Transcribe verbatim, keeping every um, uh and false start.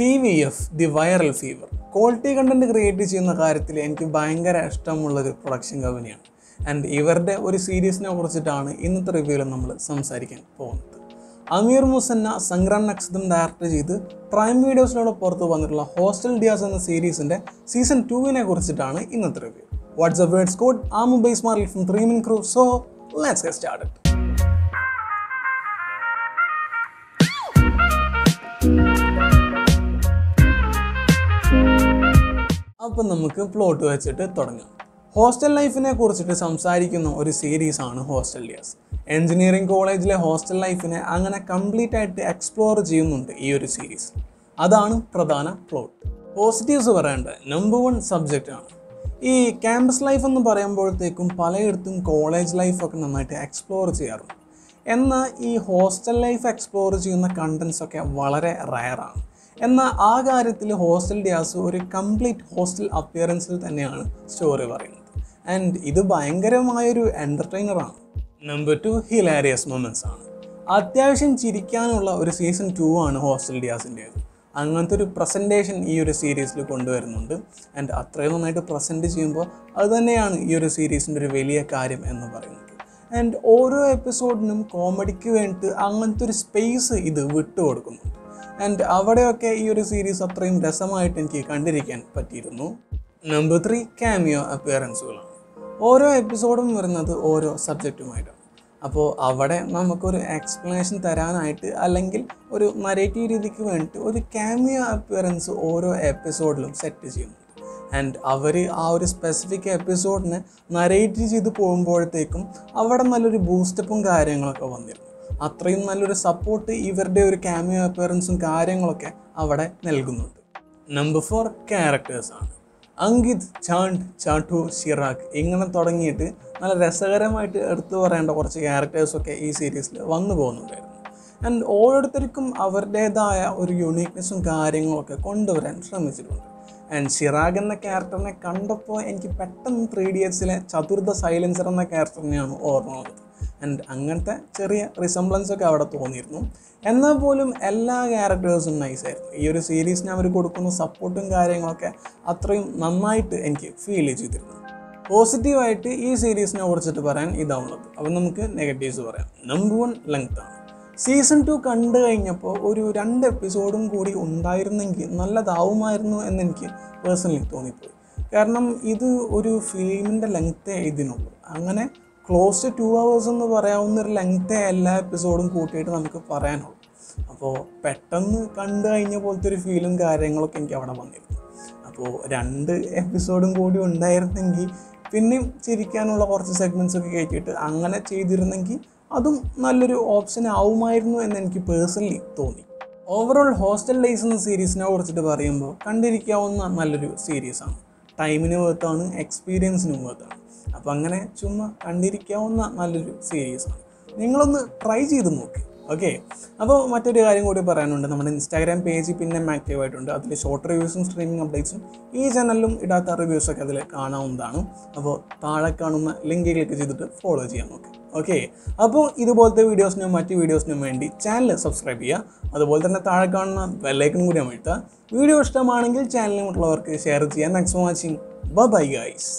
T V F, the viral fever. Quality content created in the Karthil and Kibanger Ashtamula production company. And ever day or series now was it on in the review number, some Sarikan. Amir Moussanna, Sangran Naksadam directed ചെയ്ത Prime Videos പുറത്തു വന്നിട്ടുള്ള Hostel Daze എന്ന സീരീസിന്റെ season two നെ കുറിച്ചിട്ടാണ് ഇന്നത്തെ review. What's the words code? I'm a base model from three men Crew. So, let's get started. അപ്പോൾ നമുക്ക് പ്ലോട്ട് വെച്ചിട്ട് തുടങ്ങാം. Hostel life in a course it is some or a series on Hostel Daze. Engineering college le hostel life in a complete explore in series. That's Pradhana plot. Positives are number one subject. This campus life on the Parambor college college life explore cheyaru. Enna this hostel life explore the contents of rare. And the Hostel Daze is a complete hostel appearance story. And this is an entertainer. Number two, hilarious moments. Athyavasham chirikkanulla oru season two aanu Hostel Daze inde. Angathe oru presentation ee oru series il konduvarunundu and athrayum nannayittu present cheyumbo adu thanneyanu ee oru series inde oru veliya karyam ennu parayunnathu. And oro episode num comedy ku vendu angathe oru space idu vittu kodukunnu. And avadeyokke ee oru series athrayum rasamayittu eniki kandirikkan pattiyirunnu. Number three, cameo appearances. Every episode is a subject. So, we have an explanation or a narrative event or a cameo appearance every episode. And that specific episode is narrated by a boost up. That's a support for cameo appearance. Number four, characters. Angit, Chand, Chantu, Shirak, ഇങ്ങനെ തുടങ്ങിയിട്ട് നല്ല രസകരമായിട്ട് എടുത്തു പറയേണ്ട കുറച്ച് ക്യാരക്ടേഴ്സൊക്കെ ഈ സീരീസിൽ വന്നു പോകുന്നുണ്ടായിരുന്നു. ആൻഡ് ഓരോരുത്തർക്കും അവരുടേതായ ഒരു യൂണീക്നെസ്സും കാര്യങ്ങളൊക്കെ കൊണ്ടുവരാൻ ശ്രമിച്ചിട്ടുണ്ട്. ആൻഡ് ഷിറാഗ് എന്ന ക്യാരക്ടറിനെ കണ്ടപ്പോൾ എനിക്ക് പെട്ടെന്ന് ത്രീ ഇഡിയറ്റ്സിലെ ചതുർഥ സൈലൻസർ എന്ന ക്യാരക്ടറിനെയാണ് ഓർമ്മ വന്നത്. ആൻഡ് അങ്ങനത്തെ ചെറിയ റിസംബ്ലൻസൊക്കെ അവിടെ തോന്നിയിരുന്നു. എന്നാൽ പോലും എല്ലാ ക്യാരക്ടേഴ്സും നൈസായിരുന്നു. ഈ ഒരു സീരീസിന് അവർ കൊടുക്കുന്ന സപ്പോർട്ടും കാര്യങ്ങളൊക്കെ അത്രയും നന്നായിട്ട് എനിക്ക് ഫീൽ ചെയ്തിരുന്നു. പോസിറ്റീവായിട്ട് ഈ സീരീസിനെ കുറിച്ചിട്ട് പറയാൻ ഇതാണുള്ളത്. അപ്പം നമുക്ക് നെഗറ്റീവ്സ് പറയാം. നമ്പർ വൺ, ലെങ്ത് ആണ്. സീസൺ ടു കണ്ടു കഴിഞ്ഞപ്പോൾ ഒരു രണ്ട് എപ്പിസോഡും കൂടി ഉണ്ടായിരുന്നെങ്കിൽ നല്ലതാവുമായിരുന്നു എന്നെനിക്ക് പേഴ്സണലി തോന്നിപ്പോയി. കാരണം ഇത് ഒരു ഫിലിമിൻ്റെ ലെങ്ത്തേ ഇതിനുള്ളൂ. അങ്ങനെ close to two hours എന്ന് പറയാവുന്നൊരു ലെങ്ത്തെ എല്ലാ എപ്പിസോഡും കൂട്ടിയിട്ട് നമുക്ക് പറയാനുള്ളൂ. അപ്പോൾ പെട്ടെന്ന് കണ്ടു കഴിഞ്ഞ പോലത്തെ ഒരു ഫീലും കാര്യങ്ങളൊക്കെ എനിക്ക് അവിടെ വന്നിരുന്നു. അപ്പോൾ രണ്ട് എപ്പിസോഡും കൂടി ഉണ്ടായിരുന്നെങ്കിൽ പിന്നെയും ചിരിക്കാനുള്ള കുറച്ച് സെഗ്മെൻറ്റ്സ് ഒക്കെ കയറ്റിയിട്ട് അങ്ങനെ ചെയ്തിരുന്നെങ്കിൽ അതും നല്ലൊരു ഓപ്ഷൻ ആവുമായിരുന്നു എന്ന് എനിക്ക് പേഴ്സണലി തോന്നി. ഓവറോൾ ഹോസ്റ്റൽ ഡേയ്സ് എന്ന സീരീസിനെ കുറിച്ചിട്ട് പറയുമ്പോൾ കണ്ടിരിക്കാവുന്ന നല്ലൊരു സീരീസാണ്. ടൈമിന് വേർത്താണ്, എക്സ്പീരിയൻസിനും വേർത്താണ്. അപ്പോൾ അങ്ങനെ ചുമ്മാ കണ്ടിരിക്കാവുന്ന നല്ലൊരു സീരീസാണ്. നിങ്ങളൊന്ന് ട്രൈ ചെയ്ത് നോക്കി. ഓക്കെ, അപ്പോൾ മറ്റൊരു കാര്യം കൂടി പറയാനുണ്ട്. നമ്മുടെ ഇൻസ്റ്റാഗ്രാം പേജ് പിന്നെ ആക്റ്റീവ് ആയിട്ടുണ്ട്. അതിൽ ഷോർട്ട് റിവ്യൂസും സ്ട്രീമിംഗ് അപ്ഡേറ്റ്സും ഈ ചാനലിലും ഇടാത്ത റിവ്യൂസൊക്കെ അതിൽ കാണാവുന്നതാണ്. അപ്പോൾ താഴെ കാണുന്ന ലിങ്ക് ക്ലിക്ക് ചെയ്തിട്ട് ഫോളോ ചെയ്യാൻ നോക്കാം. ഓക്കെ, അപ്പോൾ ഇതുപോലത്തെ വീഡിയോസിനും മറ്റ് വീഡിയോസിനും വേണ്ടി ചാനൽ സബ്സ്ക്രൈബ് ചെയ്യുക. അതുപോലെ തന്നെ താഴെ കാണുന്ന ബെല്ലൈക്കൺ കൂടി അമർത്തുക. വീഡിയോ ഇഷ്ടമാണെങ്കിൽ ചാനൽ മറ്റുള്ളവർക്ക് ഷെയർ ചെയ്യാൻ. Thanks for watching. Bye bye guys.